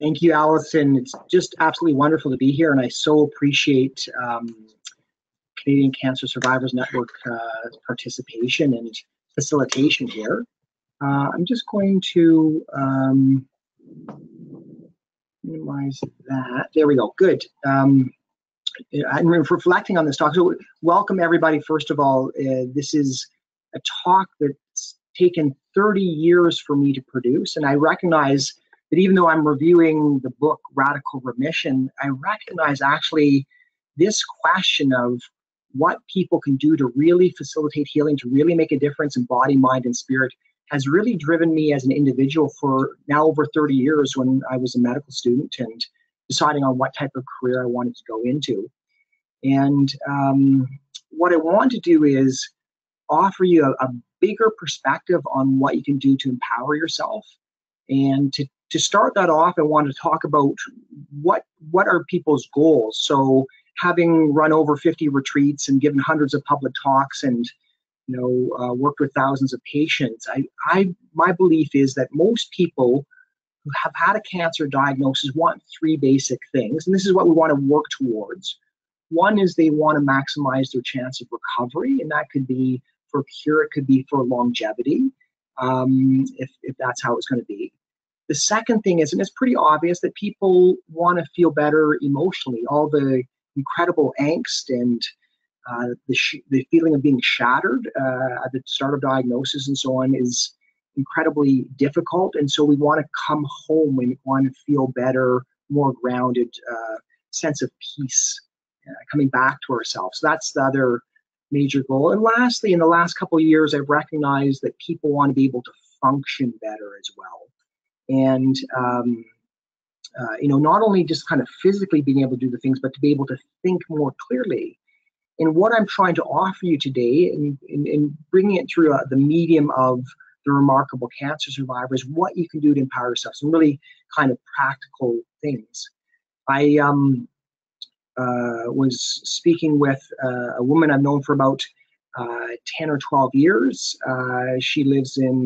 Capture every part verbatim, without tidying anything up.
Thank you, Alison. It's just absolutely wonderful to be here, and I so appreciate um, Canadian Cancer Survivors Network uh, participation and facilitation here. Uh, I'm just going to um, minimize that. There we go. Good. Um, I'm reflecting on this talk. So, welcome everybody. First of all, uh, this is a talk that's taken thirty years for me to produce, and I recognize that even though I'm reviewing the book Radical Remission, I recognize actually this question of what people can do to really facilitate healing, to really make a difference in body, mind, and spirit, has really driven me as an individual for now over thirty years, when I was a medical student and deciding on what type of career I wanted to go into. And um, what I want to do is offer you a, a bigger perspective on what you can do to empower yourself. And to, to start that off, I want to talk about what, what are people's goals. So having run over fifty retreats and given hundreds of public talks and you know, uh, worked with thousands of patients, I, I, my belief is that most people who have had a cancer diagnosis want three basic things, and this is what we want to work towards. One is they want to maximize their chance of recovery, and that could be for cure, it could be for longevity, um, if, if that's how it's going to be. The second thing is, and it's pretty obvious, that people want to feel better emotionally. All the incredible angst and Uh, the, sh the feeling of being shattered uh, at the start of diagnosis and so on is incredibly difficult. And so we want to come home and want to feel better, more grounded, uh, sense of peace, uh, coming back to ourselves. So that's the other major goal. And lastly, in the last couple of years, I've recognized that people want to be able to function better as well. And, um, uh, you know, not only just kind of physically being able to do the things, but to be able to think more clearly. And what I'm trying to offer you today, and in, in, in bringing it through uh, the medium of the Remarkable Cancer Survivors, what you can do to empower yourself, some really kind of practical things. I um, uh, was speaking with uh, a woman I've known for about uh, ten or twelve years. Uh, she lives in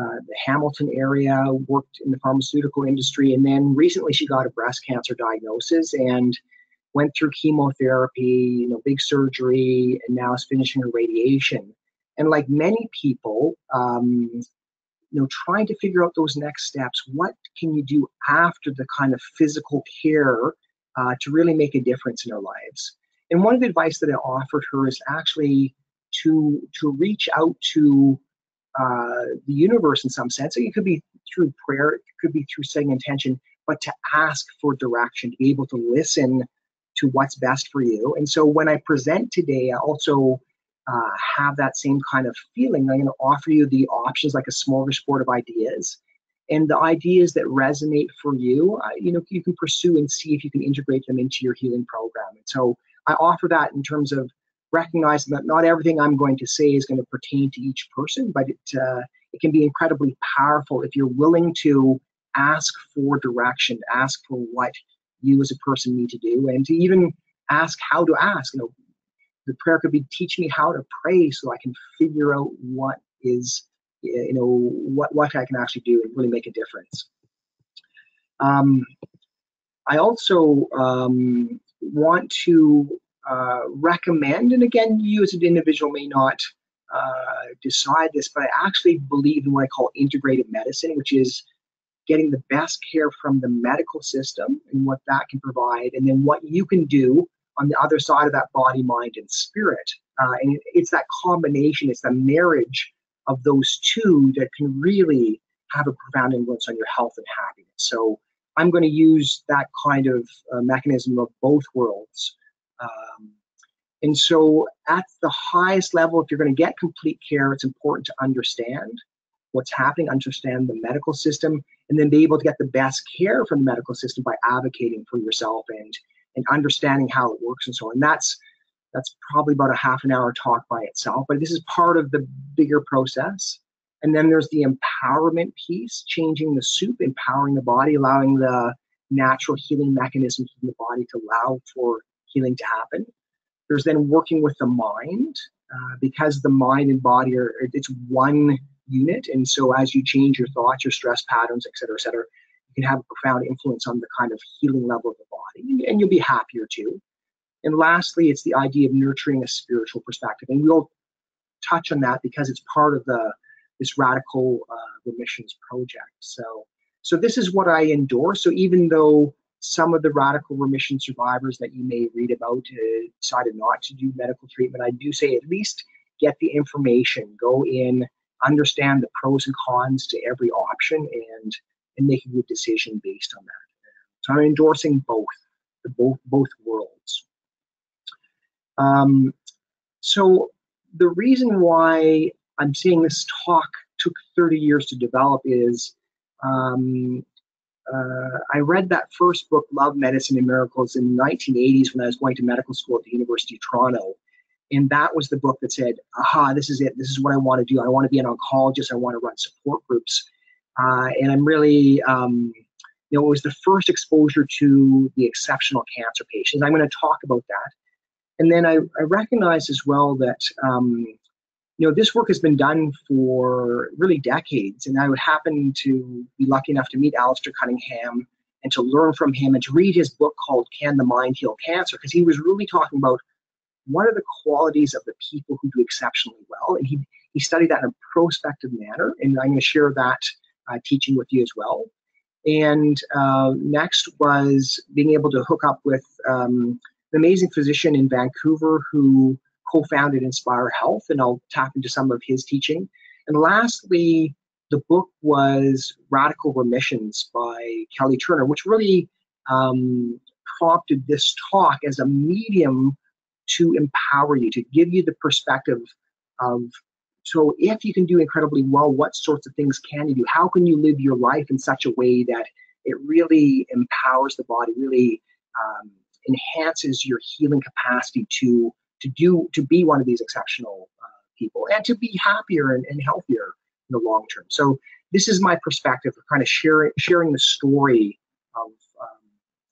uh, the Hamilton area, worked in the pharmaceutical industry, and then recently she got a breast cancer diagnosis and went through chemotherapy, you know, big surgery, and now is finishing her radiation. And like many people, um, you know, trying to figure out those next steps, what can you do after the kind of physical care uh, to really make a difference in our lives? And one of the advice that I offered her is actually to, to reach out to uh, the universe in some sense. So it could be through prayer, it could be through setting intention, but to ask for direction, to be able to listen to what's best for you. And so when I present today, I also uh, have that same kind of feeling. I'm going to offer you the options, like a smorgasbord of ideas, and the ideas that resonate for you, uh, you know, you can pursue and see if you can integrate them into your healing program. And so I offer that in terms of recognizing that not everything I'm going to say is going to pertain to each person, but it, uh, it can be incredibly powerful if you're willing to ask for direction, ask for what you as a person need to do, and to even ask how to ask. You know, the prayer could be, teach me how to pray so I can figure out what is, you know, what, what I can actually do and really make a difference. Um, I also um, want to uh, recommend, and again, you as an individual may not uh, decide this, but I actually believe in what I call integrative medicine, which is getting the best care from the medical system and what that can provide, and then what you can do on the other side of that, body, mind, and spirit. Uh, and it's that combination, it's the marriage of those two that can really have a profound influence on your health and happiness. So I'm going to use that kind of uh, mechanism of both worlds. Um, and so at the highest level, if you're going to get complete care, it's important to understand what's happening, understand the medical system, and then be able to get the best care from the medical system by advocating for yourself and and understanding how it works and so on. And that's that's probably about a half an hour talk by itself, but this is part of the bigger process. And then there's the empowerment piece, changing the soup, empowering the body, allowing the natural healing mechanisms in the body to allow for healing to happen. There's then working with the mind, uh, because the mind and body are, it's one unit, and so as you change your thoughts, your stress patterns, et cetera, et cetera, you can have a profound influence on the kind of healing level of the body, and you'll be happier too. And lastly, it's the idea of nurturing a spiritual perspective. And we'll touch on that because it's part of the this Radical uh, Remissions project. So, so this is what I endorse. So even though some of the Radical Remission survivors that you may read about uh, decided not to do medical treatment, I do say at least get the information, go in, understand the pros and cons to every option, and, and make a good decision based on that. So I'm endorsing both, the both, both worlds. Um, so the reason why I'm saying this talk took thirty years to develop is um, uh, I read that first book, Love Medicine and Miracles, in the nineteen eighties when I was going to medical school at the University of Toronto. And that was the book that said, aha, this is it. This is what I want to do. I want to be an oncologist. I want to run support groups. Uh, and I'm really, um, you know, it was the first exposure to the exceptional cancer patients. I'm going to talk about that. And then I, I recognize as well that, um, you know, this work has been done for really decades. And I would happen to be lucky enough to meet Alistair Cunningham and to learn from him and to read his book called Can the Mind Heal Cancer? Because he was really talking about what are the qualities of the people who do exceptionally well. And he, he studied that in a prospective manner. And I'm going to share that uh, teaching with you as well. And uh, next was being able to hook up with um, an amazing physician in Vancouver who co-founded Inspire Health, and I'll tap into some of his teaching. And lastly, the book was Radical Remissions by Kelly Turner, which really um, prompted this talk as a medium to empower you, to give you the perspective of, so if you can do incredibly well, what sorts of things can you do? How can you live your life in such a way that it really empowers the body, really um, enhances your healing capacity to to do to be one of these exceptional uh, people and to be happier and, and healthier in the long term. So this is my perspective of kind of sharing sharing the story of um,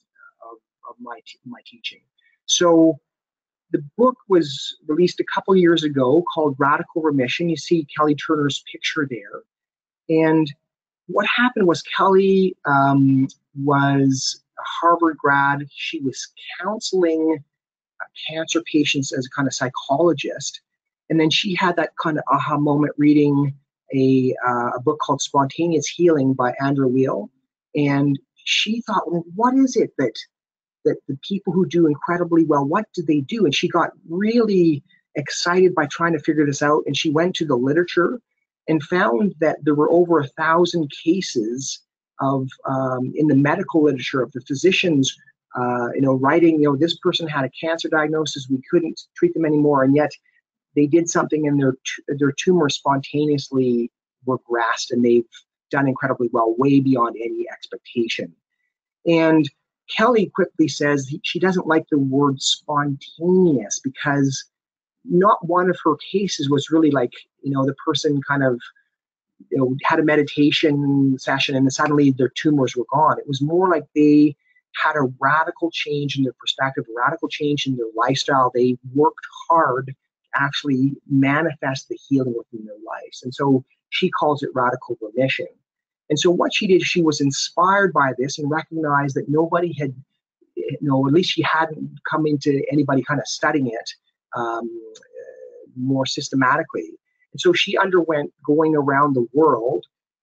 of, of my my teaching. So the book was released a couple years ago called Radical Remission. You see Kelly Turner's picture there. And what happened was Kelly um, was a Harvard grad. She was counseling cancer patients as a kind of psychologist, and then she had that kind of aha moment reading a, uh, a book called Spontaneous Healing by Andrew Weil, and she thought, well, what is it that that the people who do incredibly well, what do they do? And she got really excited by trying to figure this out, and she went to the literature and found that there were over a thousand cases of um, in the medical literature of the physicians Uh, you know, writing, you know, this person had a cancer diagnosis, we couldn't treat them anymore, and yet they did something and their their tumor spontaneously regressed, and they've done incredibly well, way beyond any expectation. And Kelly quickly says she doesn't like the word spontaneous because not one of her cases was really like, you know, the person kind of, you know, had a meditation session and suddenly their tumors were gone. It was more like they had a radical change in their perspective, a radical change in their lifestyle. They worked hard to actually manifest the healing within their lives. And so she calls it radical remission. And so what she did, she was inspired by this and recognized that nobody had, you know, at least she hadn't come into anybody kind of studying it um, uh, more systematically. And so she underwent going around the world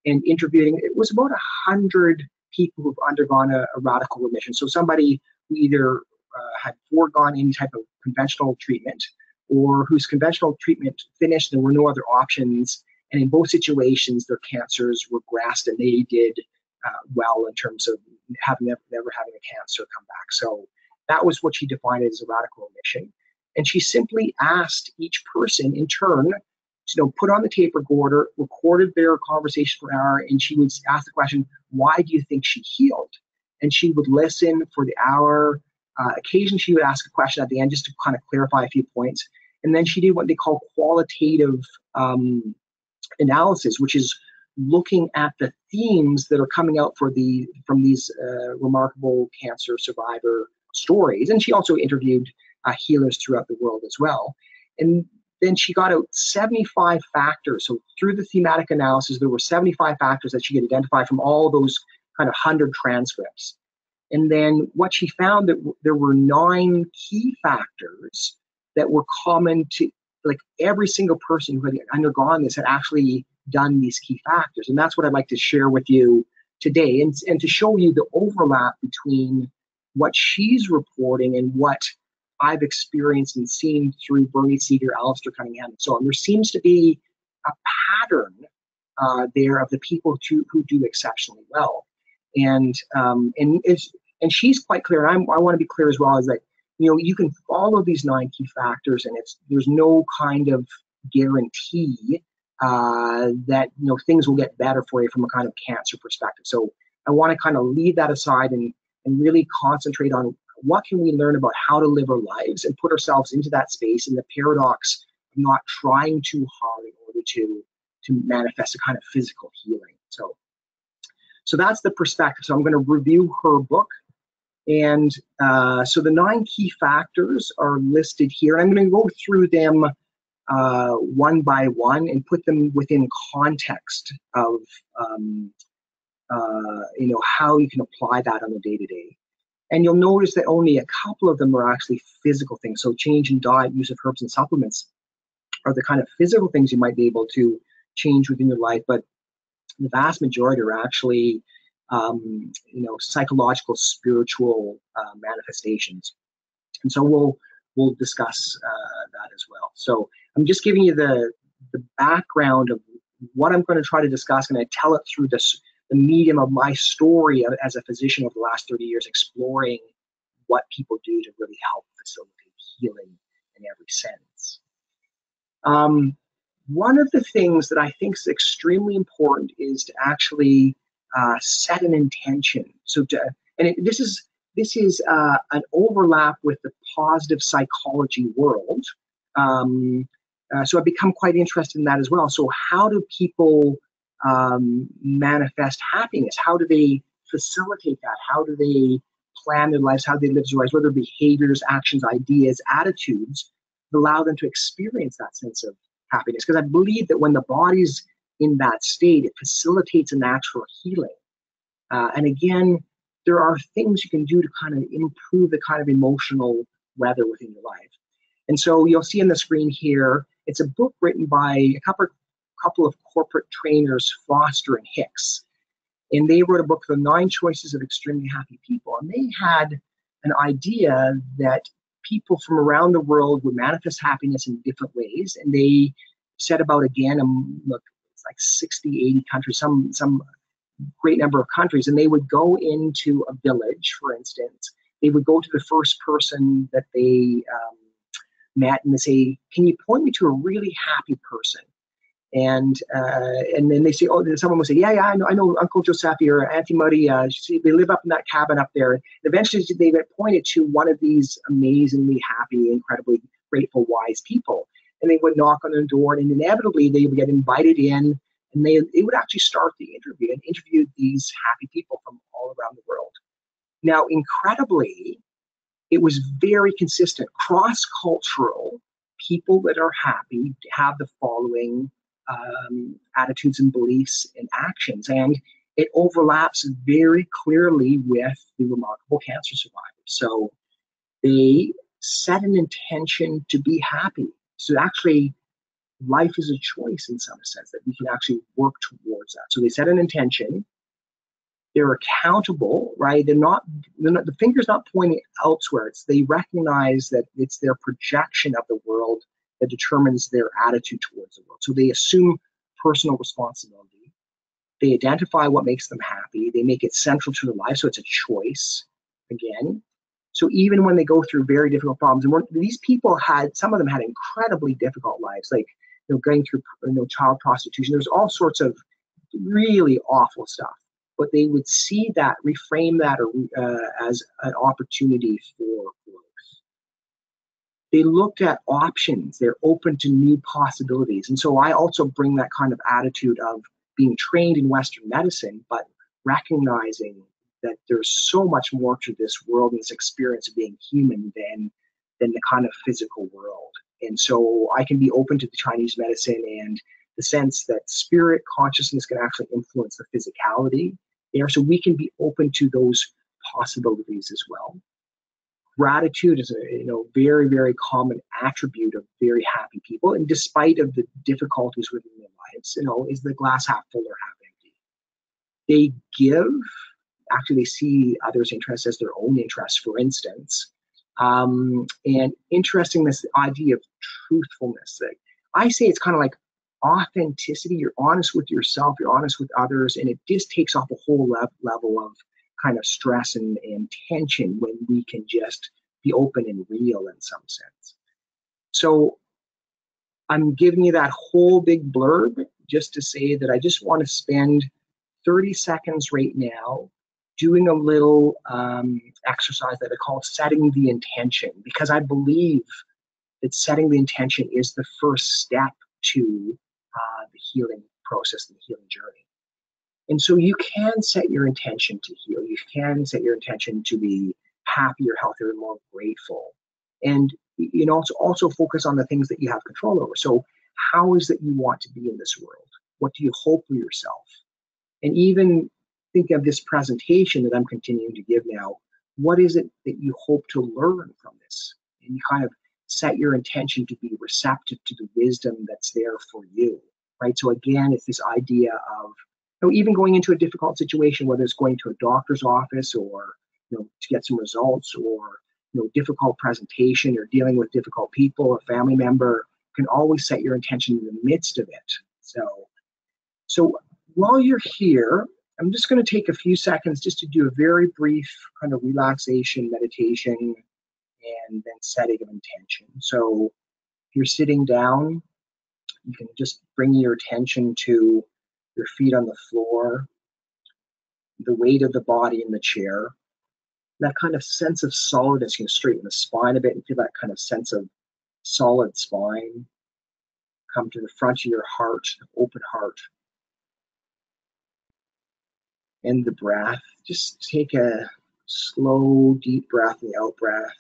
and interviewing, it was about a hundred people who've undergone a, a radical remission. So somebody who either uh, had foregone any type of conventional treatment or whose conventional treatment finished, there were no other options. And in both situations, their cancers regressed and they did uh, well in terms of having never, never having a cancer come back. So that was what she defined as a radical remission. And she simply asked each person in turn, you know, put on the tape recorder, recorded their conversation for an hour, and she would ask the question, why do you think she healed? And she would listen for the hour. Uh, occasionally, she would ask a question at the end just to kind of clarify a few points. And then she did what they call qualitative um, analysis, which is looking at the themes that are coming out for the from these uh, remarkable cancer survivor stories. And she also interviewed uh, healers throughout the world as well. And then she got out seventy-five factors. So through the thematic analysis, there were seventy-five factors that she could identify from all those kind of one hundred transcripts. And then what she found that w- there were nine key factors that were common to like every single person who had undergone this had actually done these key factors. And that's what I'd like to share with you today, and, and to show you the overlap between what she's reporting and what I've experienced and seen through Bernie Siegel, Alistair Cunningham, and so on. There seems to be a pattern uh, there of the people to, who do exceptionally well. And um, and it's, and she's quite clear, and I'm, I want to be clear as well, is that, you know, you can follow these nine key factors, and it's there's no kind of guarantee uh, that, you know, things will get better for you from a kind of cancer perspective. So I want to kind of leave that aside and and really concentrate on what can we learn about how to live our lives and put ourselves into that space and the paradox of not trying too hard in order to to manifest a kind of physical healing. So, so that's the perspective. So I'm going to review her book. And uh, so the nine key factors are listed here. I'm going to go through them uh, one by one and put them within context of um, uh, you know, how you can apply that on a day-to-day. And you'll notice that only a couple of them are actually physical things. So change in diet, use of herbs and supplements are the kind of physical things you might be able to change within your life. But the vast majority are actually, um, you know, psychological, spiritual uh, manifestations. And so we'll we'll discuss uh, that as well. So I'm just giving you the the background of what I'm going to try to discuss, and I tell it through this. The medium of my story as a physician over the last thirty years, exploring what people do to really help facilitate healing in every sense. Um, one of the things that I think is extremely important is to actually uh, set an intention. So, to, and it, this is this is uh, an overlap with the positive psychology world. Um, uh, so I've become quite interested in that as well. So, how do people Um, manifest happiness? How do they facilitate that? How do they plan their lives? How do they live their lives? Whether behaviors, actions, ideas, attitudes allow them to experience that sense of happiness. Because I believe that when the body's in that state, it facilitates a natural healing. Uh, and again, there are things you can do to kind of improve the kind of emotional weather within your life. And so you'll see on the screen here, it's a book written by a couple of couple of corporate trainers, Foster and Hicks. And they wrote a book, The Nine Choices of Extremely Happy People. And they had an idea that people from around the world would manifest happiness in different ways. And they set about, again, look, it's like sixty, eighty countries, some, some great number of countries. And they would go into a village, for instance. They would go to the first person that they um, met and they say, can you point me to a really happy person? And uh, and then they say, oh, someone will say, yeah, yeah, I know, I know Uncle Giuseppe or Auntie Maria. She, they live up in that cabin up there. And eventually they get pointed to one of these amazingly happy, incredibly grateful, wise people. And they would knock on their door, and inevitably they would get invited in, and they, they would actually start the interview and interview these happy people from all around the world. Now, incredibly, it was very consistent. Cross-cultural people that are happy have the following Um, attitudes and beliefs and actions, and it overlaps very clearly with the remarkable cancer survivors. So they set an intention to be happy. So actually, life is a choice in some sense that we can actually work towards that. So they set an intention. They're accountable, right? They're not, they're not the finger's not pointing elsewhere. It's they recognize that it's their projection of the world that determines their attitude towards the world. So they assume personal responsibility. They identify what makes them happy. They make it central to their life. So it's a choice again. So even when they go through very difficult problems, and these people had, some of them had incredibly difficult lives, like, you know, going through, you know, child prostitution. There's all sorts of really awful stuff, but they would see that, reframe that or, uh, as an opportunity for growth. They looked at options. They're open to new possibilities. And so I also bring that kind of attitude of being trained in Western medicine, but recognizing that there's so much more to this world and this experience of being human than, than the kind of physical world. And so I can be open to the Chinese medicine and the sense that spirit consciousness can actually influence the physicality You know, so we can be open to those possibilities as well. Gratitude is a you know very, very common attribute of very happy people, and despite of the difficulties within their lives, you know, is the glass half full or half empty? They give, actually they see others' interests as their own interests, for instance. Um, and interesting, this idea of truthfulness. That I say it's kind of like authenticity. You're honest with yourself, you're honest with others, and it just takes off a whole le- level of kind of stress and, and tension when we can just be open and real in some sense. So I'm giving you that whole big blurb just to say that I just want to spend thirty seconds right now doing a little um, exercise that I call setting the intention, because I believe that setting the intention is the first step to uh, the healing process, the healing journey. And so you can set your intention to heal. You can set your intention to be happier, healthier, and more grateful. And you know, also focus on the things that you have control over. So how is that you want to be in this world? What do you hope for yourself? And even think of this presentation that I'm continuing to give now. What is it that you hope to learn from this? And you kind of set your intention to be receptive to the wisdom that's there for you, right? So again, it's this idea of, you know, even going into a difficult situation, whether it's going to a doctor's office or, you know, to get some results, or, you know, difficult presentation, or dealing with difficult people or family member, can always set your intention in the midst of it. So, so while you're here, I'm just going to take a few seconds just to do a very brief kind of relaxation meditation and then setting of intention. So if you're sitting down, you can just bring your attention to your feet on the floor, the weight of the body in the chair, that kind of sense of solidness. You can straighten the spine a bit and feel that kind of sense of solid spine. Come to the front of your heart, open heart. And the breath, just take a slow, deep breath in the out breath.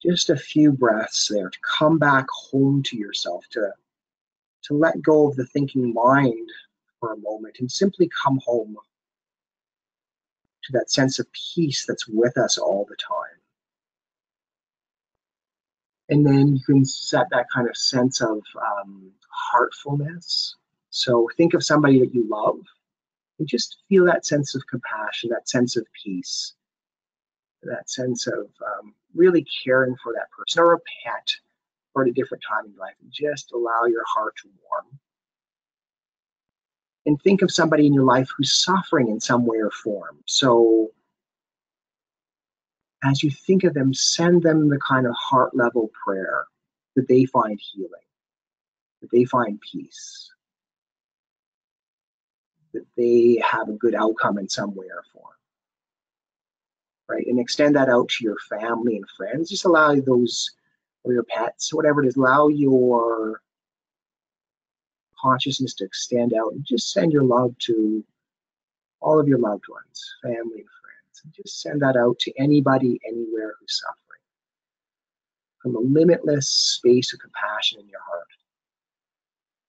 Just a few breaths there to come back home to yourself, to to let go of the thinking mind for a moment and simply come home to that sense of peace that's with us all the time. And then you can set that kind of sense of um, heartfulness. So think of somebody that you love and just feel that sense of compassion, that sense of peace, that sense of um, really caring for that person, or a pet, or at a different time in life, and just allow your heart to warm. And think of somebody in your life who's suffering in some way or form. So as you think of them, send them the kind of heart level prayer that they find healing, that they find peace, that they have a good outcome in some way or form. Right? And extend that out to your family and friends. Just allow those, or your pets, whatever it is, allow your consciousness to extend out and just send your love to all of your loved ones, family and friends. And just send that out to anybody, anywhere who's suffering, from a limitless space of compassion in your heart.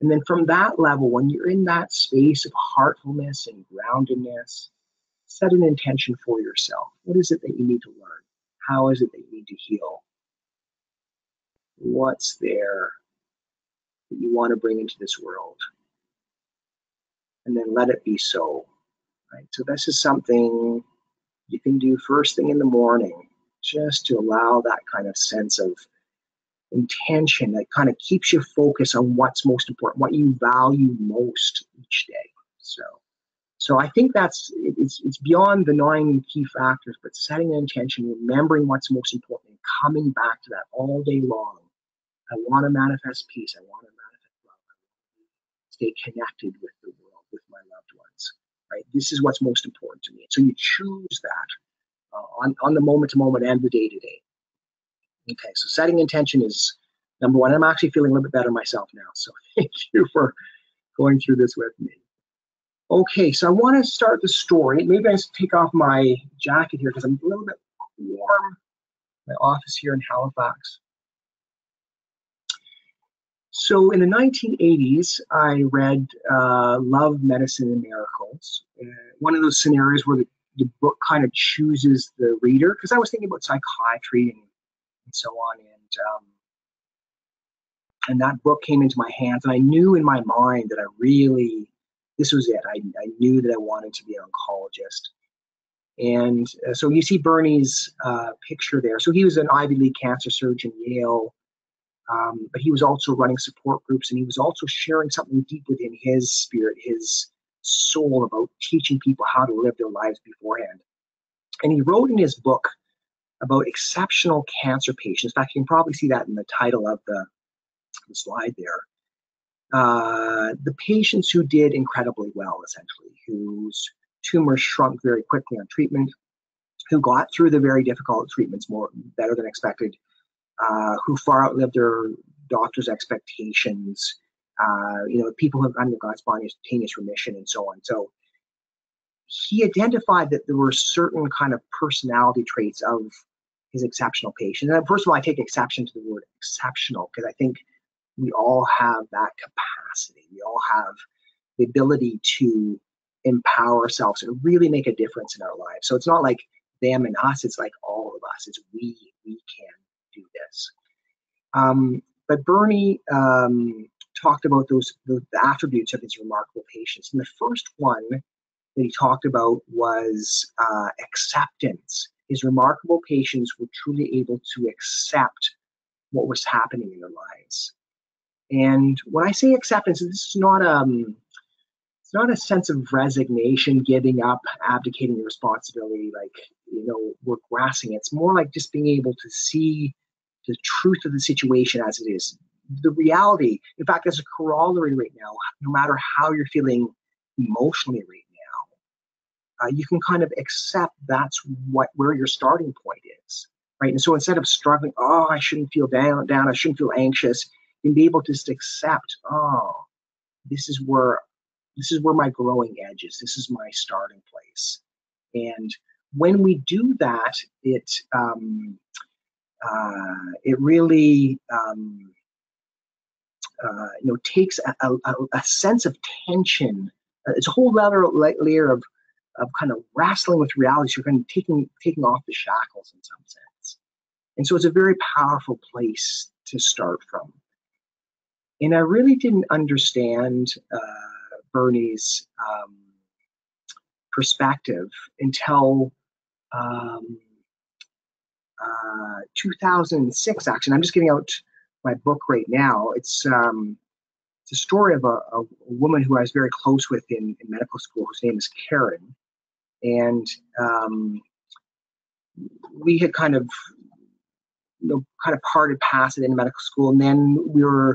And then from that level, when you're in that space of heartfulness and groundedness, set an intention for yourself. What is it that you need to learn? How is it that you need to heal? What's there that you want to bring into this world? And then let it be so, right? So this is something you can do first thing in the morning, just to allow that kind of sense of intention that kind of keeps you focused on what's most important, what you value most each day. So, so I think that's, it's, it's beyond the nine key factors, but setting an intention, remembering what's most important, and coming back to that all day long. I want to manifest peace. I want to manifest love. Stay connected with the world, with my loved ones, right? This is what's most important to me. So you choose that uh, on, on the moment to moment and the day to day. Okay, so setting intention is number one. I'm actually feeling a little bit better myself now, so thank you for going through this with me. Okay, so I want to start the story. Maybe I just take off my jacket here because I'm a little bit warm. My office here in Halifax. So in the nineteen eighties, I read uh, Love, Medicine and Miracles. Uh, one of those scenarios where the, the book kind of chooses the reader, because I was thinking about psychiatry and, and so on. And um, and that book came into my hands, and I knew in my mind that I really, this was it. I, I knew that I wanted to be an oncologist. And uh, so you see Bernie's uh, picture there. So he was an Ivy League cancer surgeon at Yale. Um, but he was also running support groups, and he was also sharing something deep within his spirit, his soul, about teaching people how to live their lives beforehand. And he wrote in his book about exceptional cancer patients. In fact, you can probably see that in the title of the, the slide there. Uh, the patients who did incredibly well, essentially, whose tumors shrunk very quickly on treatment, who got through the very difficult treatments more better than expected, Uh, who far outlived their doctor's expectations, uh, you know, people who have undergone spontaneous remission and so on. So he identified that there were certain kind of personality traits of his exceptional patients. And first of all, I take exception to the word exceptional, because I think we all have that capacity. We all have the ability to empower ourselves and really make a difference in our lives. So it's not like them and us, it's like all of us. It's we, we can do this. Um, but Bernie um, talked about those the, the attributes of his remarkable patients. And the first one that he talked about was uh, acceptance. His remarkable patients were truly able to accept what was happening in their lives. And when I say acceptance, this is not um, it's not a sense of resignation, giving up, abdicating the responsibility, like, you know, we're grasping. It's more like just being able to see the truth of the situation as it is, the reality. In fact, as a corollary right now, no matter how you're feeling emotionally right now, uh, you can kind of accept that's what where your starting point is, right? And so instead of struggling, oh, I shouldn't feel down, down, I shouldn't feel anxious, you can be able to just accept, oh, this is where this is where my growing edge is. This is my starting place. And when we do that, it um, uh, it really um, uh, you know takes a, a, a sense of tension. It's a whole other layer of of kind of wrestling with reality. So you're kind of taking taking off the shackles in some sense. And so it's a very powerful place to start from. And I really didn't understand uh, Bernie's um, perspective until Um, uh, two thousand six, actually. I'm just getting out my book right now. It's um, it's a story of a, a woman who I was very close with in, in medical school, whose name is Karen, and um, we had kind of, you know, kind of parted past it in medical school, and then we were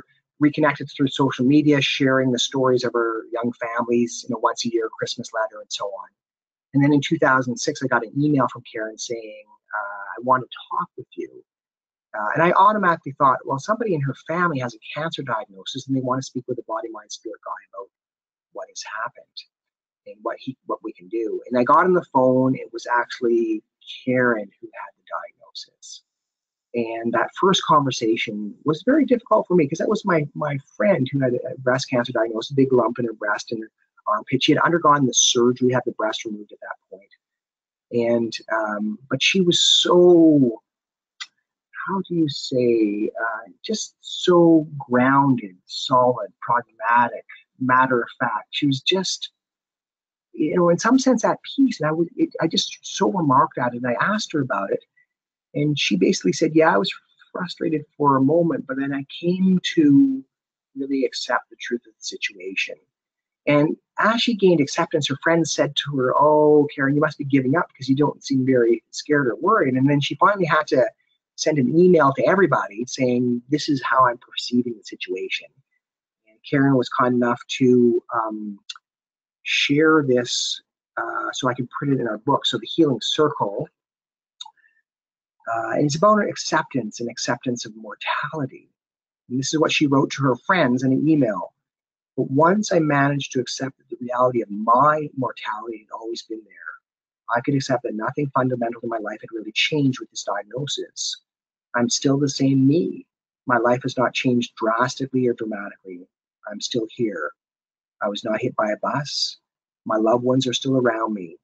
reconnected through social media, sharing the stories of our young families, you know, once a year Christmas letter and so on. And then in two thousand six, I got an email from Karen saying, uh, I want to talk with you. Uh, and I automatically thought, well, somebody in her family has a cancer diagnosis and they want to speak with a body, mind, spirit guy about what has happened and what he, what we can do. And I got on the phone. It was actually Karen who had the diagnosis. And that first conversation was very difficult for me, because that was my, my friend who had a breast cancer diagnosis, a big lump in her breast and her armpit. She had undergone the surgery, had the breast removed at that point. And, um, but she was so, how do you say, uh, just so grounded, solid, pragmatic, matter of fact. She was just, you know, in some sense at peace. And I would, it, I just so remarked at it, and I asked her about it. And she basically said, yeah, I was frustrated for a moment, but then I came to really accept the truth of the situation. And as she gained acceptance, her friends said to her, oh, Karen, you must be giving up because you don't seem very scared or worried. And then she finally had to send an email to everybody saying, this is how I'm perceiving the situation. And Karen was kind enough to um, share this uh, so I could put it in our book. So The Healing Circle, uh, and it's about acceptance and acceptance of mortality. And this is what she wrote to her friends in an email. But once I managed to accept that the reality of my mortality had always been there, I could accept that nothing fundamental in my life had really changed with this diagnosis. I'm still the same me. my life has not changed drastically or dramatically. I'm still here. I was not hit by a bus. My loved ones are still around me.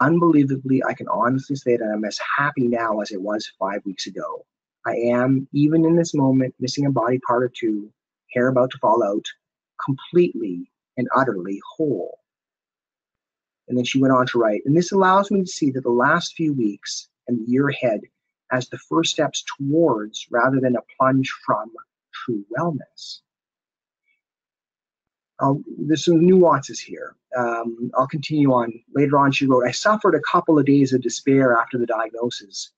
Unbelievably, I can honestly say that I'm as happy now as I was five weeks ago. I am, even in this moment, missing a body part or two, hair about to fall out, completely and utterly whole. And then she went on to write, and this allows me to see that the last few weeks and the year ahead as the first steps towards rather than a plunge from true wellness. I'll, there's some nuances here. Um, I'll continue on. Later on, she wrote, I suffered a couple of days of despair after the diagnosis,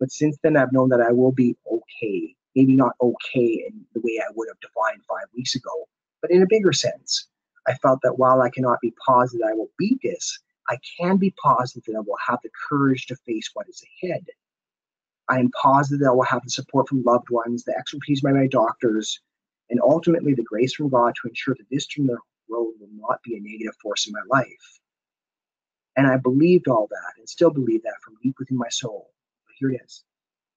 but since then I've known that I will be okay. Maybe not okay in the way I would have defined five weeks ago, but in a bigger sense. I felt that while I cannot be positive I will beat this, I can be positive that I will have the courage to face what is ahead. I am positive that I will have the support from loved ones, the expertise by my doctors, and ultimately the grace from God to ensure that this turn of the road will not be a negative force in my life. And I believed all that and still believe that from deep within my soul. But here it is.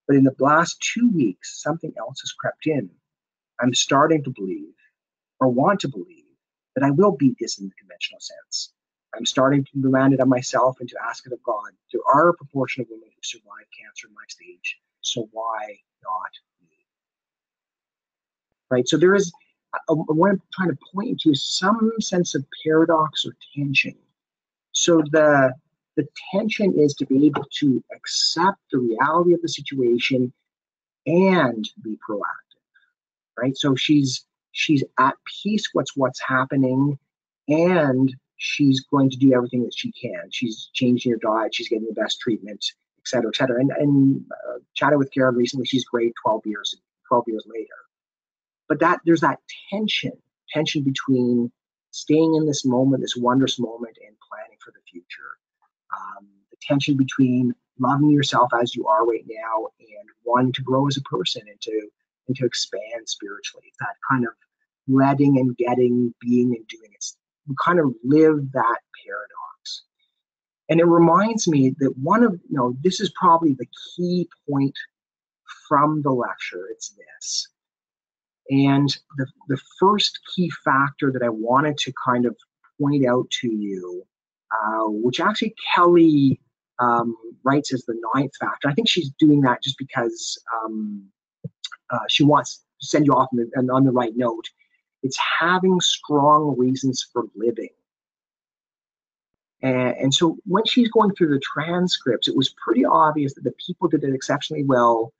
But in the last two weeks, something else has crept in. I'm starting to believe, or want to believe, that I will beat this in the conventional sense. I'm starting to demand it of myself and to ask it of God. There are a proportion of women who survive cancer in my stage, so why not me? Right, so there is, a, what I'm trying to point to is some sense of paradox or tension. So the, the tension is to be able to accept the reality of the situation and be proactive, right? So she's, she's at peace with what's happening, and she's going to do everything that she can. She's changing her diet, she's getting the best treatment, et cetera, et cetera. And, and uh, chatted with Karen recently, she's great twelve years, twelve years later. But that there's that tension, tension between staying in this moment, this wondrous moment, and planning for the future. Um, the tension between loving yourself as you are right now and wanting to grow as a person and to and to expand spiritually. It's that kind of letting and getting, being and doing. It's we kind of live that paradox. And it reminds me that one of, you know, this is probably the key point from the lecture, it's this. And the, the first key factor that I wanted to kind of point out to you, uh, which actually Kelly um, writes as the ninth factor. I think she's doing that just because um, Uh, she wants to send you off on the, on the right note. It's having strong reasons for living. And, and so when she's going through the transcripts, it was pretty obvious that the people that did exceptionally well,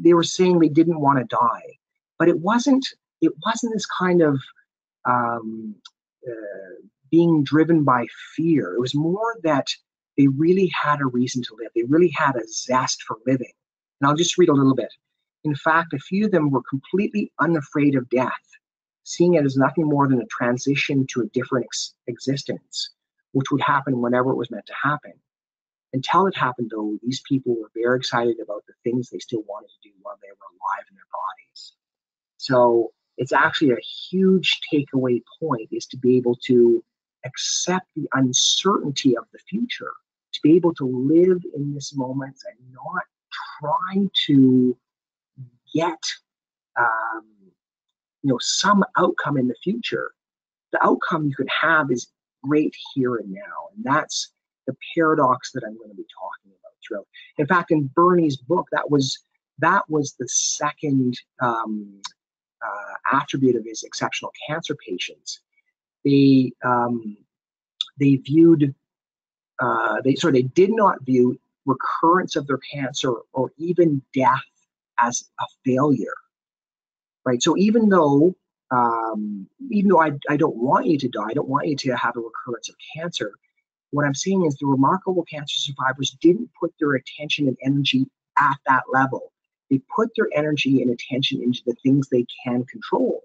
they were saying they didn't want to die. But it wasn't, it wasn't this kind of um, uh, being driven by fear. It was more that they really had a reason to live. They really had a zest for living. And I'll just read a little bit. In fact, a few of them were completely unafraid of death, seeing it as nothing more than a transition to a different ex existence, which would happen whenever it was meant to happen. Until it happened, though, these people were very excited about the things they still wanted to do while they were alive in their bodies. So it's actually a huge takeaway point, is to be able to accept the uncertainty of the future, to be able to live in this moment and not try to get um, you know, some outcome in the future. The outcome you could have is great here and now. And that's the paradox that I'm going to be talking about throughout. In fact, in Bernie's book, that was that was the second um, uh, attribute of his exceptional cancer patients. They um, they viewed uh, they sorry they did not view recurrence of their cancer or even death as a failure, right? So even though, um, even though I, I don't want you to die, I don't want you to have a recurrence of cancer, what I'm saying is the remarkable cancer survivors didn't put their attention and energy at that level. They put their energy and attention into the things they can control,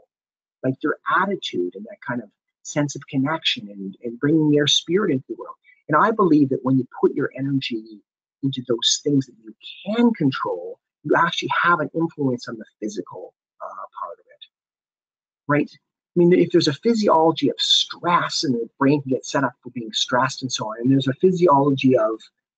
like their attitude and that kind of sense of connection and, and bringing their spirit into the world. And I believe that when you put your energy into those things that you can control, you actually have an influence on the physical uh, part of it, right? I mean, if there's a physiology of stress and the brain can get set up for being stressed and so on, and there's a physiology of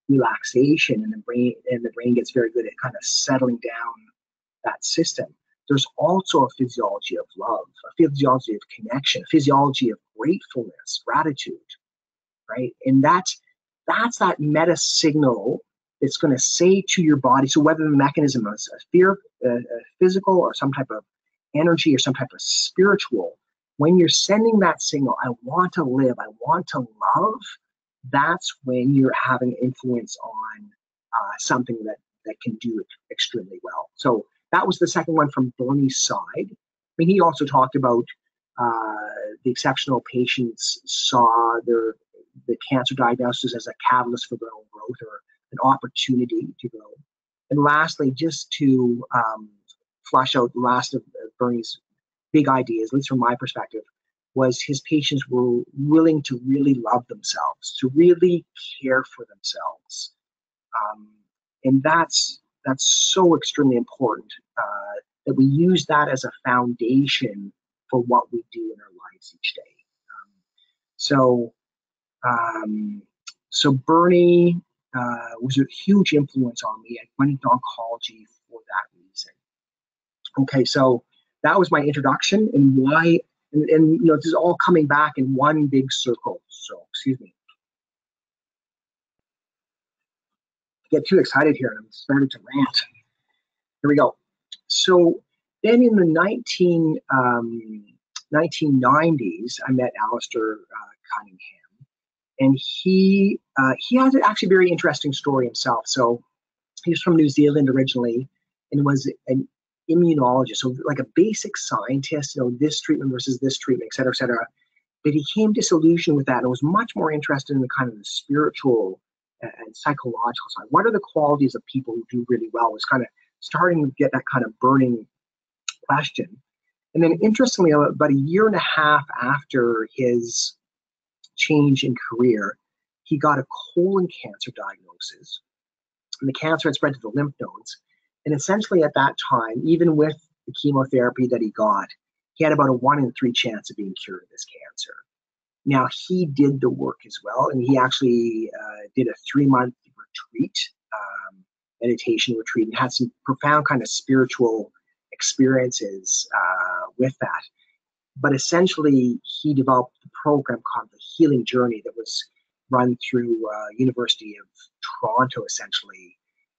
relaxation and the brain and the brain gets very good at kind of settling down that system, there's also a physiology of love, a physiology of connection, a physiology of gratefulness, gratitude, right? And that's, that's that meta signal that's going to say to your body, so whether the mechanism is a fear, a, a physical, or some type of energy, or some type of spiritual, when you're sending that signal, I want to live, I want to love, that's when you're having influence on uh, something that, that can do it extremely well. So that was the second one from Bernie's side. I mean, he also talked about uh, the exceptional patients saw their the cancer diagnosis as a catalyst for their own growth or an opportunity to grow. And lastly, just to um, flush out the last of Bernie's big ideas, at least from my perspective, was his patients were willing to really love themselves, to really care for themselves. Um, and that's that's so extremely important, uh, that we use that as a foundation for what we do in our lives each day. Um, so, um, so Bernie uh, was a huge influence on me. I went into oncology for that reason. Okay, so that was my introduction and why, and, and you know, this is all coming back in one big circle. So, excuse me. I get too excited here and I'm starting to rant. Here we go. So then in the nineteen nineties, I met Alistair uh, Cunningham, and he uh, he has an actually very interesting story himself. So he was from New Zealand originally and was an immunologist, so like a basic scientist, you know, this treatment versus this treatment, et cetera, et cetera. But he came disillusioned with that and was much more interested in the kind of the spiritual and psychological side. What are the qualities of people who do really well? Was kind of starting to get that kind of burning question. And then interestingly, about a year and a half after his change in career, he got a colon cancer diagnosis. And the cancer had spread to the lymph nodes. And essentially at that time, even with the chemotherapy that he got, he had about a one in three chance of being cured of this cancer. Now, he did the work as well, and he actually uh, did a three-month retreat, um, meditation retreat, and had some profound kind of spiritual experiences uh, with that. But essentially, he developed a program called The Healing Journey that was run through uh, University of Toronto, essentially,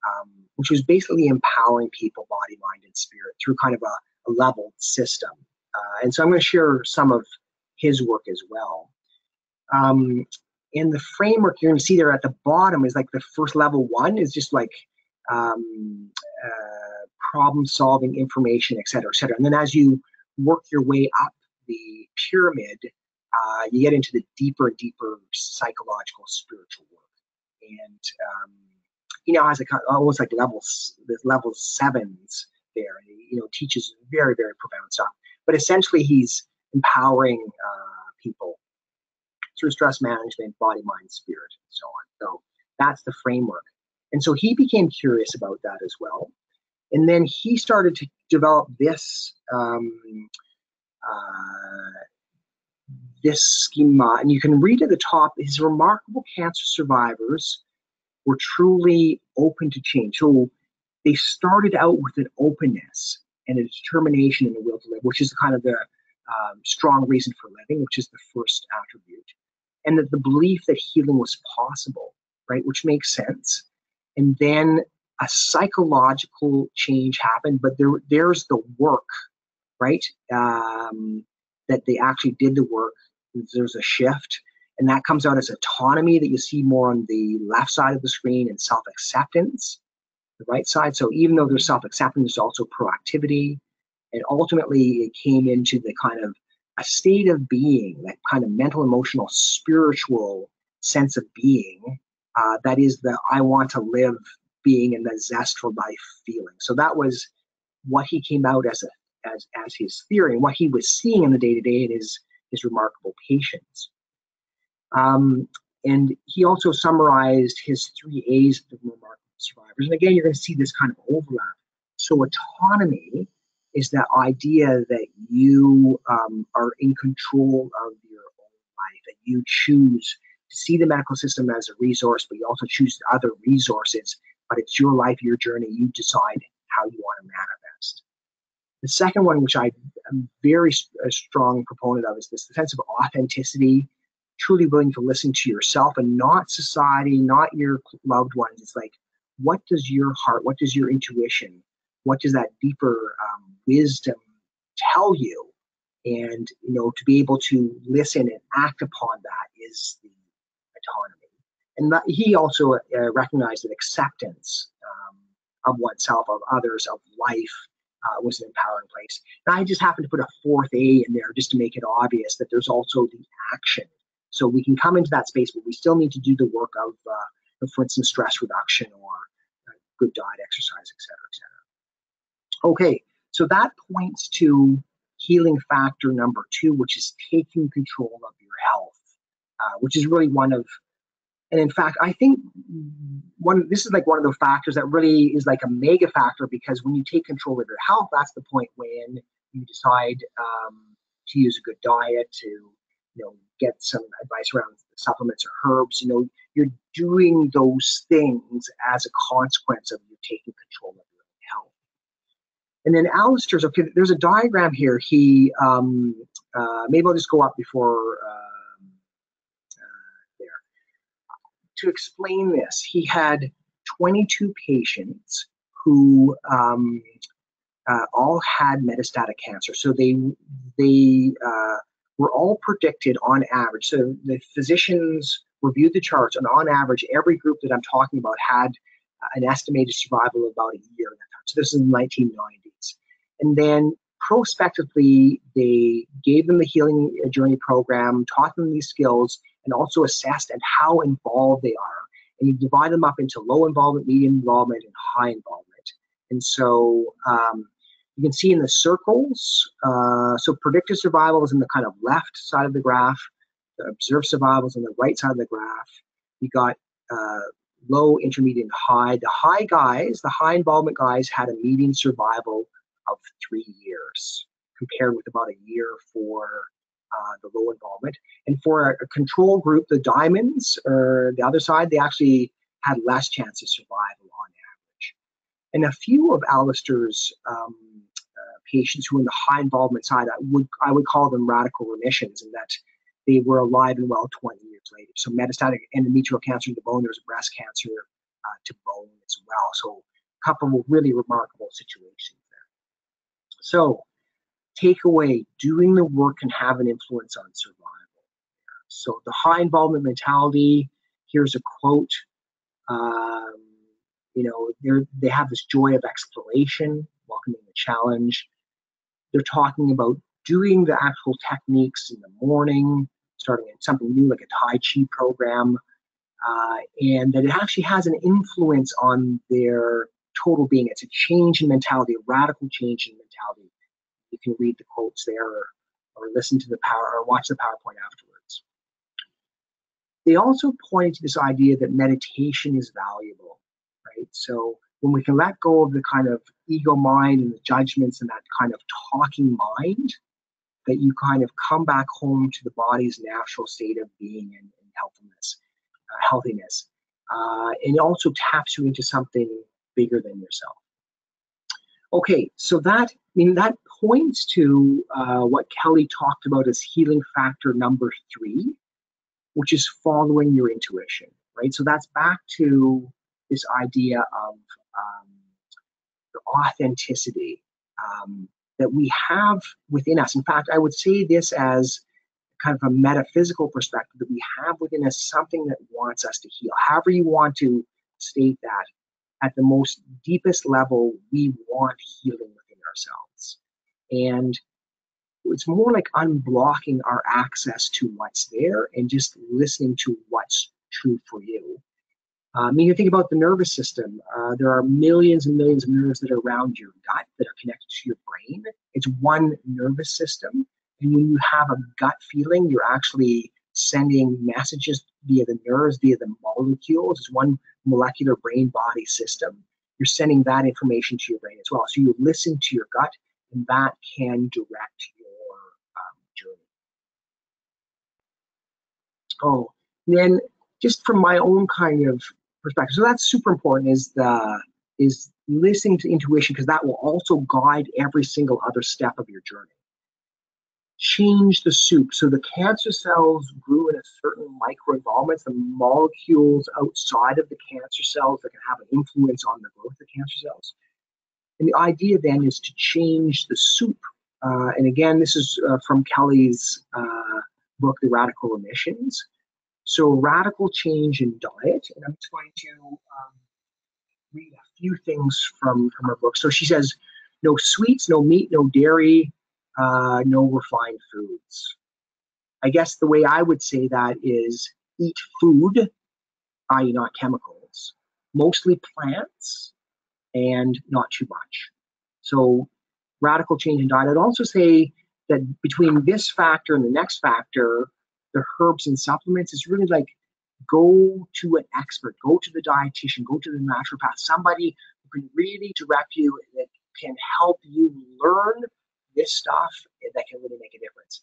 Um, which was basically empowering people, body, mind, and spirit through kind of a, a leveled system. Uh, and so I'm going to share some of his work as well. Um, and the framework you're going to see there at the bottom is like the first level one is just like um, uh, problem solving, information, et cetera, et cetera. And then as you work your way up the pyramid, uh, you get into the deeper, deeper psychological, spiritual work. And um, he now has a, almost like levels, there's level sevens there. He, you know, teaches very, very profound stuff. But essentially, he's empowering uh, people through stress management, body, mind, spirit, and so on. So that's the framework. And so he became curious about that as well. And then he started to develop this um, uh, this schema. And you can read at the top, his remarkable cancer survivors were truly open to change. So they started out with an openness and a determination and a will to live, which is kind of the um, strong reason for living, which is the first attribute. And that the belief that healing was possible, right, which makes sense. And then a psychological change happened, but there, there's the work, right, um, that they actually did the work. There's a shift. And that comes out as autonomy that you see more on the left side of the screen, and self-acceptance, the right side. So even though there's self-acceptance, there's also proactivity. And ultimately, it came into the kind of a state of being, that kind of mental, emotional, spiritual sense of being. Uh, that is the I want to live being and the zest for life feeling. So that was what he came out as a, as, as his theory, and what he was seeing in the day-to-day in his, his remarkable patients. Um, and he also summarized his three A's of the remarkable survivors. And again, you're going to see this kind of overlap. So autonomy is that idea that you um, are in control of your own life, that you choose to see the medical system as a resource, but you also choose other resources. But it's your life, your journey. You decide how you want to manifest. honest. The second one, which I am very a strong proponent of, is this sense of authenticity, truly willing to listen to yourself and not society, not your loved ones. It's like, what does your heart, what does your intuition, what does that deeper um, wisdom tell you? And, you know, to be able to listen and act upon that is the autonomy. And that, he also uh, recognized that acceptance um, of oneself, of others, of life uh, was an empowering place. And I just happened to put a fourth A in there just to make it obvious that there's also the action. So we can come into that space, but we still need to do the work of, uh, for instance, stress reduction or uh, good diet, exercise, et cetera, et cetera. Okay, so that points to healing factor number two, which is taking control of your health, uh, which is really one of, and in fact, I think one this is like one of the factors that really is like a mega factor, because when you take control of your health, that's the point when you decide um, to use a good diet, to you know get some advice around supplements or herbs. You know, you're doing those things as a consequence of you taking control of your health. And then Alistair's, okay, there's a diagram here. He, um, uh, maybe I'll just go up before um, uh, there. To explain this, he had twenty-two patients who um, uh, all had metastatic cancer. So they, they uh, were all predicted on average. So the physicians reviewed the charts, and on average, every group that I'm talking about had an estimated survival of about a year at that time. So this is in the nineteen nineties. And then prospectively, they gave them the Healing Journey program, taught them these skills, and also assessed and how involved they are. And you divide them up into low involvement, medium involvement, and high involvement. And so um, you can see in the circles, uh, so predicted survival is in the kind of left side of the graph. The observed survival is on the right side of the graph. You got uh, low, intermediate, and high. The high guys, the high involvement guys, had a median survival of three years, compared with about a year for uh, the low involvement. And for a, a control group, the diamonds, or the other side, they actually had less chance of survival on average. And a few of Alistair's um, uh, patients who were in the high involvement side, I would, I would call them radical remissions, in that they were alive and well twenty years later. So metastatic endometrial cancer in the bone, there's breast cancer uh, to bone as well. So a couple of really remarkable situations there. So takeaway, doing the work can have an influence on survival. So the high involvement mentality, here's a quote, um, you know, they're, they have this joy of exploration, welcoming the challenge. They're talking about doing the actual techniques in the morning, starting in something new like a Tai Chi program, uh, and that it actually has an influence on their total being. It's a change in mentality, a radical change in mentality. You can read the quotes there, or, or listen to the power, or watch the PowerPoint afterwards. They also pointed to this idea that meditation is valuable, right? So when we can let go of the kind of ego mind and the judgments and that kind of talking mind, that you kind of come back home to the body's natural state of being and, and healthiness, uh, healthiness. Uh, and it also taps you into something bigger than yourself. Okay, so that, I mean, that points to uh, what Kelly talked about as healing factor number three, which is following your intuition, right? So that's back to this idea of um, the authenticity um, that we have within us. In fact, I would say this as kind of a metaphysical perspective, that we have within us something that wants us to heal. However you want to state that, at the most deepest level, we want healing within ourselves. And it's more like unblocking our access to what's there and just listening to what's true for you. I um, mean, you think about the nervous system. Uh, there are millions and millions of nerves that are around your gut that are connected to your brain. It's one nervous system. And when you have a gut feeling, you're actually sending messages via the nerves, via the molecules. It's one molecular brain-body system. You're sending that information to your brain as well. So you listen to your gut, and that can direct your um, journey. Oh, and then just from my own kind of perspective, so that's super important, is the is listening to intuition, because that will also guide every single other step of your journey. Change the soup. So the cancer cells grew in a certain microenvironment, the molecules outside of the cancer cells that can have an influence on the growth of the cancer cells. And the idea then is to change the soup. Uh, and again, this is uh, from Kelly's uh, book, The Radical Remissions. So radical change in diet. And I'm just going to um, read a few things from, from her book. So she says, no sweets, no meat, no dairy, uh, no refined foods. I guess the way I would say that is eat food, that is not chemicals, mostly plants, and not too much. So radical change in diet. I'd also say that between this factor and the next factor, the herbs and supplements, is really like go to an expert, go to the dietitian, go to the naturopath, somebody who can really direct you, that can help you learn this stuff, and that can really make a difference.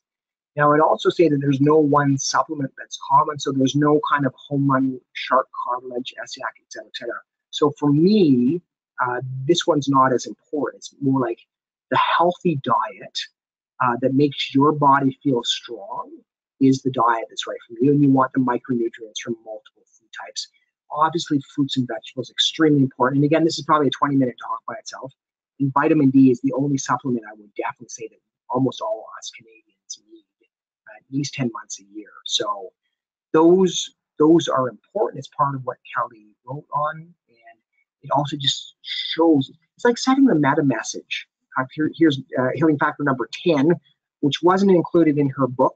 Now, I'd also say that there's no one supplement that's common, so there's no kind of home run, shark cartilage, essac, et cetera, et cetera. So for me, uh, this one's not as important. It's more like the healthy diet uh, that makes your body feel strong is the diet that's right for you, and you want the micronutrients from multiple food types. Obviously, fruits and vegetables are extremely important. And again, this is probably a twenty-minute talk by itself. And vitamin D is the only supplement I would definitely say that almost all us Canadians need at least ten months a year. So those those are important as part of what Kelly wrote on, and it also just shows it's like setting the meta message. Here, here's uh, healing factor number ten, which wasn't included in her book.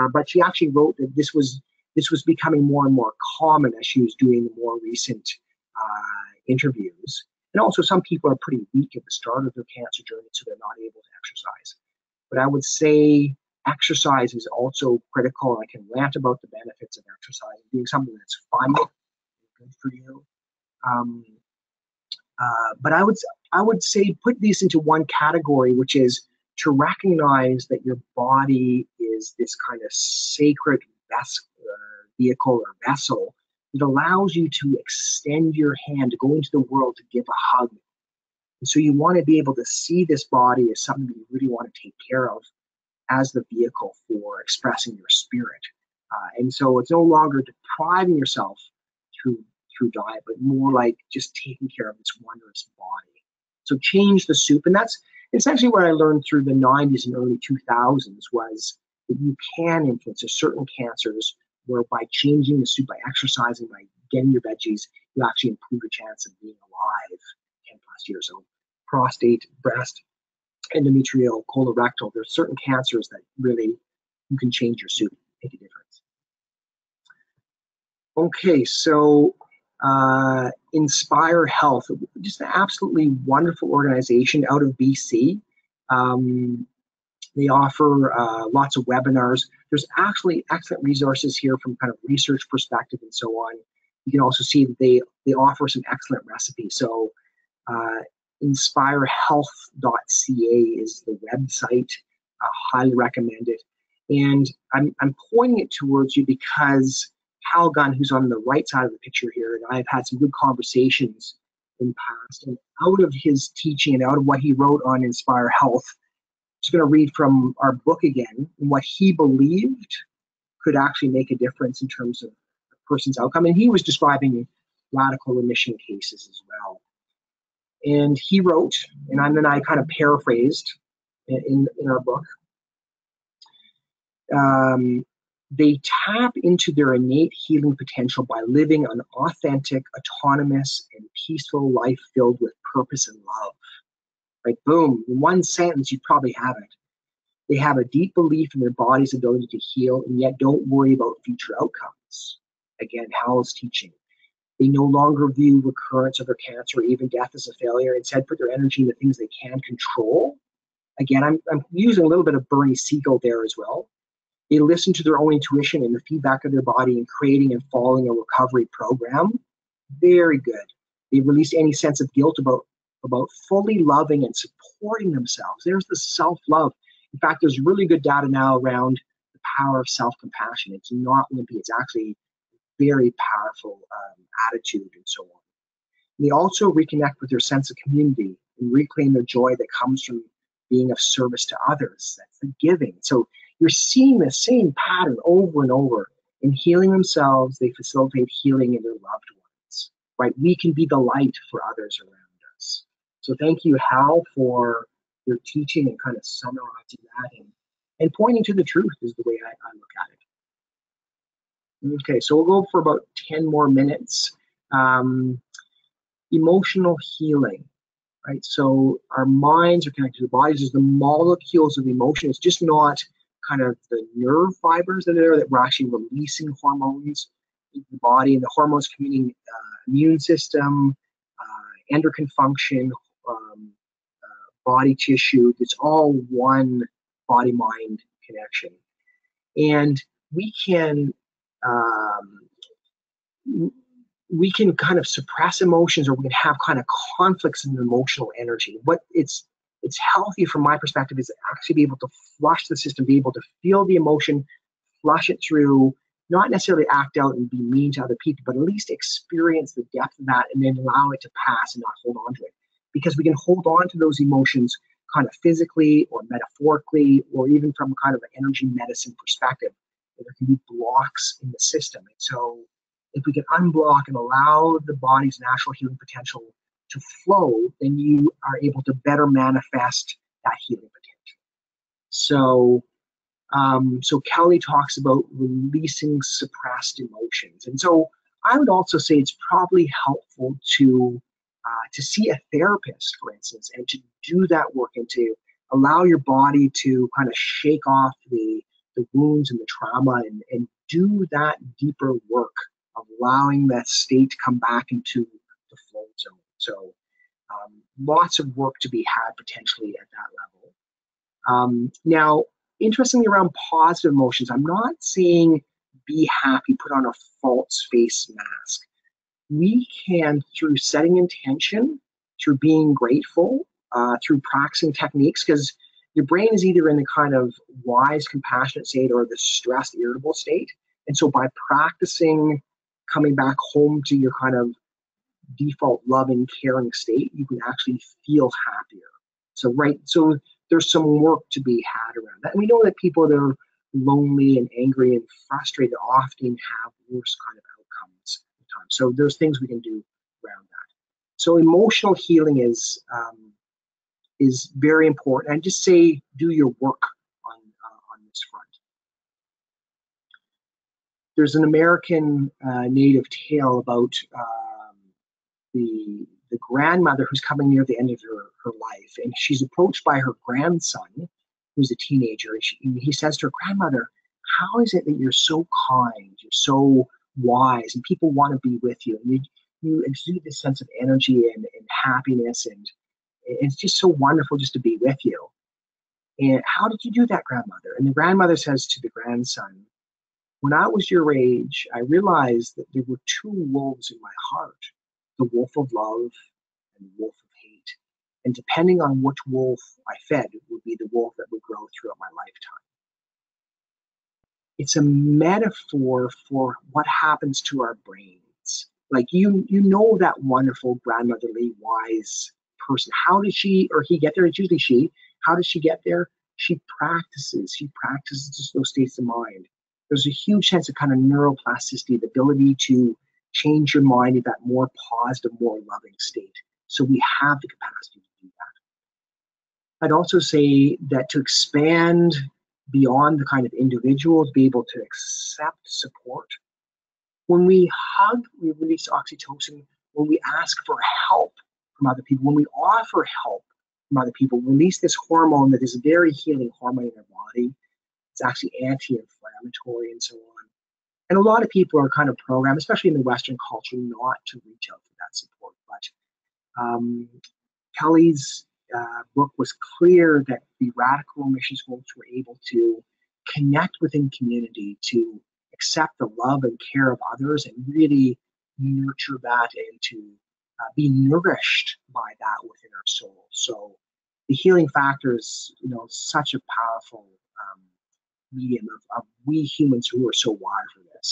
Uh, but she actually wrote that this was this was becoming more and more common as she was doing the more recent uh, interviews. And also, some people are pretty weak at the start of their cancer journey, so they're not able to exercise. But I would say exercise is also critical. I can rant about the benefits of exercise, doing something that's fun, good for you. Um, uh, but I would I would say put these into one category, which is to recognize that your body is this kind of sacred vessel, uh, vehicle or vessel that allows you to extend your hand, to go into the world, to give a hug. And so you want to be able to see this body as something you really want to take care of as the vehicle for expressing your spirit. Uh, and so it's no longer depriving yourself through, through diet, but more like just taking care of this wondrous body. So change the soup. And that's essentially what I learned through the nineties and early two thousands, was that you can influence certain cancers where by changing the soup, by exercising, by getting your veggies, you actually improve your chance of being alive ten plus years. So prostate, breast, endometrial, colorectal, there's certain cancers that really you can change your soup, make a difference. Okay, so uh, Inspire Health, just an absolutely wonderful organization out of B C. Um, They offer uh, lots of webinars. There's actually excellent resources here from kind of research perspective and so on. You can also see that they, they offer some excellent recipes. So uh, inspire health dot c a is the website. I highly recommend it. And I'm, I'm pointing it towards you because Hal Gunn, who's on the right side of the picture here, and I have had some good conversations in the past. And out of his teaching and out of what he wrote on Inspire Health, just going to read from our book again, what he believed could actually make a difference in terms of a person's outcome. And he was describing radical remission cases as well. And he wrote, and, I'm, and I kind of paraphrased in, in our book, um, they tap into their innate healing potential by living an authentic, autonomous, and peaceful life filled with purpose and love. Like, boom, in one sentence, you probably have it. They have a deep belief in their body's ability to heal, and yet don't worry about future outcomes. Again, Hal's teaching. They no longer view recurrence of their cancer or even death as a failure. Instead, put their energy into things they can control. Again, I'm, I'm using a little bit of Bernie Siegel there as well. They listen to their own intuition and the feedback of their body in creating and following a recovery program. Very good. They release any sense of guilt about about fully loving and supporting themselves. There's the self-love. In fact, there's really good data now around the power of self-compassion. It's not wimpy, it's actually a very powerful um, attitude and so on. They also reconnect with their sense of community and reclaim the joy that comes from being of service to others. That's the giving. So you're seeing the same pattern over and over. In healing themselves, they facilitate healing in their loved ones, right? We can be the light for others around us. So thank you, Hal, for your teaching and kind of summarizing that and, and pointing to the truth is the way I, I look at it. Okay, so we'll go for about ten more minutes. Um, emotional healing, right? So our minds are connected to the bodies. There's the molecules of emotion. It's just not kind of the nerve fibers that are there that we're actually releasing hormones in the body, and the hormones communicating uh, immune system, uh, endocrine function, um, uh, body tissue. It's all one body-mind connection. And we can um, we can kind of suppress emotions, or we can have kind of conflicts in emotional energy. What it's It's healthy from my perspective is actually be able to flush the system, be able to feel the emotion, flush it through, not necessarily act out and be mean to other people, but at least experience the depth of that and then allow it to pass and not hold on to it. Because we can hold on to those emotions kind of physically or metaphorically, or even from kind of an energy medicine perspective. There can be blocks in the system. And so if we can unblock and allow the body's natural healing potential to flow, then you are able to better manifest that healing potential. So, um, so Kelly talks about releasing suppressed emotions, and so I would also say it's probably helpful to uh, to see a therapist, for instance, and to do that work and to allow your body to kind of shake off the the wounds and the trauma, and, and do that deeper work of allowing that state to come back into the flow zone. So um, lots of work to be had potentially at that level. Um, now, interestingly, around positive emotions, I'm not seeing be happy, put on a false face mask. We can, through setting intention, through being grateful, uh, through practicing techniques, because your brain is either in the kind of wise, compassionate state or the stressed, irritable state. And so by practicing coming back home to your kind of default loving, caring state, you can actually feel happier. So, right, so there's some work to be had around that. And we know that people that are lonely and angry and frustrated often have worse kind of outcomes at times. So there's things we can do around that. So emotional healing is um, is very important. And just say, do your work on uh, on this front. There's an American uh, native tale about Uh, The, the grandmother who's coming near the end of her, her life, and she's approached by her grandson, who's a teenager, and, she, and he says to her, "Grandmother, how is it that you're so kind, you're so wise, and people want to be with you, and you, you exude this sense of energy and, and happiness, and, and it's just so wonderful just to be with you. And how did you do that, grandmother?" And the grandmother says to the grandson, "When I was your age, I realized that there were two wolves in my heart. The wolf of love and the wolf of hate. And depending on which wolf I fed, it would be the wolf that would grow throughout my lifetime." It's a metaphor for what happens to our brains. Like, you you know that wonderful grandmotherly wise person. How did she or he get there? It's usually she. How does she get there? She practices. She practices those states of mind. There's a huge sense of kind of neuroplasticity, the ability to change your mind in that more positive, more loving state. So we have the capacity to do that. I'd also say that to expand beyond the kind of individuals, be able to accept support. When we hug, we release oxytocin. When we ask for help from other people, when we offer help from other people, we release this hormone that is a very healing hormone in our body. It's actually anti-inflammatory and so on. And a lot of people are kind of programmed, especially in the Western culture, not to reach out for that support. But um, Kelly's uh, book was clear that the Radical Remissions folks were able to connect within community, to accept the love and care of others, and really nurture that and to uh, be nourished by that within our soul. So the healing factor is, you know, such a powerful um, medium of, of we humans who are so wired for this.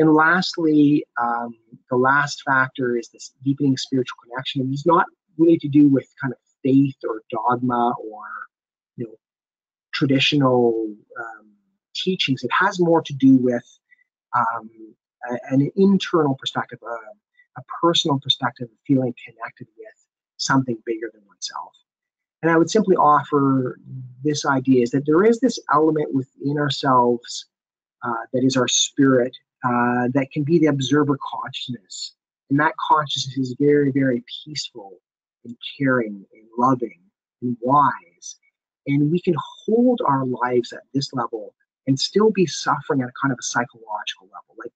And lastly, um, The last factor is this deepening spiritual connection. It's not really to do with kind of faith or dogma or, you know, traditional um, teachings. It has more to do with um, a, an internal perspective, a, a personal perspective of feeling connected with something bigger than oneself. And I would simply offer this idea is that there is this element within ourselves uh, that is our spirit uh, that can be the observer consciousness. And that consciousness is very, very peaceful and caring and loving and wise. And we can hold our lives at this level and still be suffering at a kind of a psychological level, like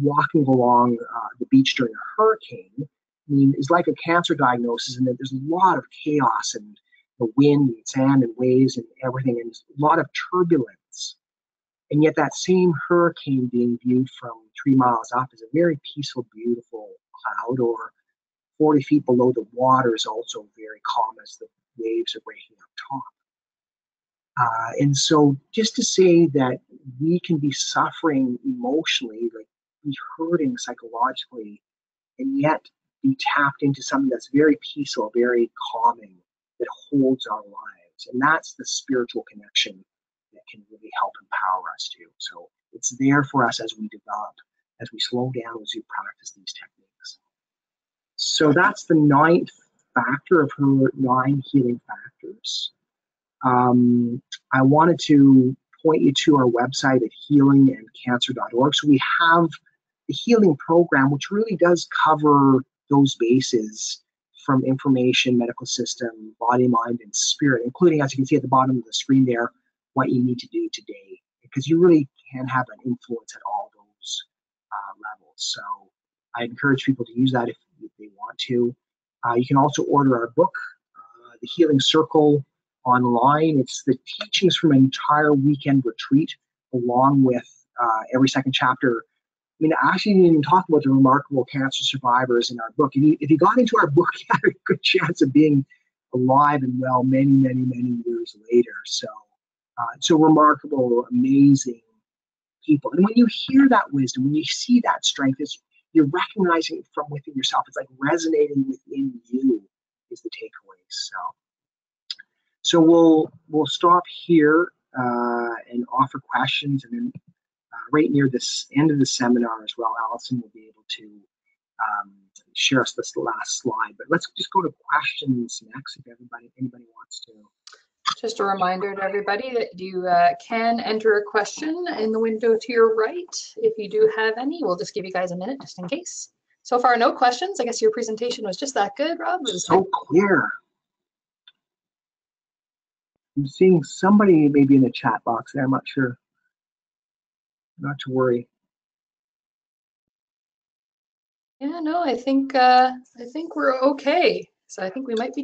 walking along uh, the beach during a hurricane. I mean, it's like a cancer diagnosis, and there's a lot of chaos and the wind and sand and waves and everything, and a lot of turbulence. And yet that same hurricane being viewed from three miles up is a very peaceful, beautiful cloud, or forty feet below the water is also very calm as the waves are breaking up top. Uh, and so just to say that we can be suffering emotionally, like be hurting psychologically, and yet be tapped into something that's very peaceful, very calming, that holds our lives. And that's the spiritual connection that can really help empower us too. So it's there for us as we develop, as we slow down, as we practice these techniques. So that's the ninth factor of her nine healing factors. Um, I wanted to point you to our website at healing and cancer dot org. So we have the healing program, which really does cover those bases, from information, medical system, body, mind, and spirit, including, as you can see at the bottom of the screen there, what you need to do today, because you really can have an influence at all those uh, levels. So I encourage people to use that if they want to. Uh, you can also order our book, uh, The Healing Circle, online. It's the teachings from an entire weekend retreat, along with uh, every second chapter. I mean, I actually didn't even talk about the remarkable cancer survivors in our book. If you, if you got into our book, you had a good chance of being alive and well many, many, many years later. So, uh, so remarkable, amazing people. And when you hear that wisdom, when you see that strength, it's, you're recognizing it from within yourself. It's like resonating within you is the takeaway. So, so we'll we'll stop here uh, and offer questions, and then. Uh, right near this end of the seminar as well, Allison will be able to um, share us this last slide. But let's just go to questions next, if everybody, anybody wants to. Just a reminder to everybody that you uh, can enter a question in the window to your right. If you do have any, we'll just give you guys a minute just in case. So far, no questions. I guess your presentation was just that good, Rob. So clear. I'm seeing somebody maybe in the chat box there. I'm not sure. Not to worry. Yeah, no, I think uh, I think we're okay. So I think we might be.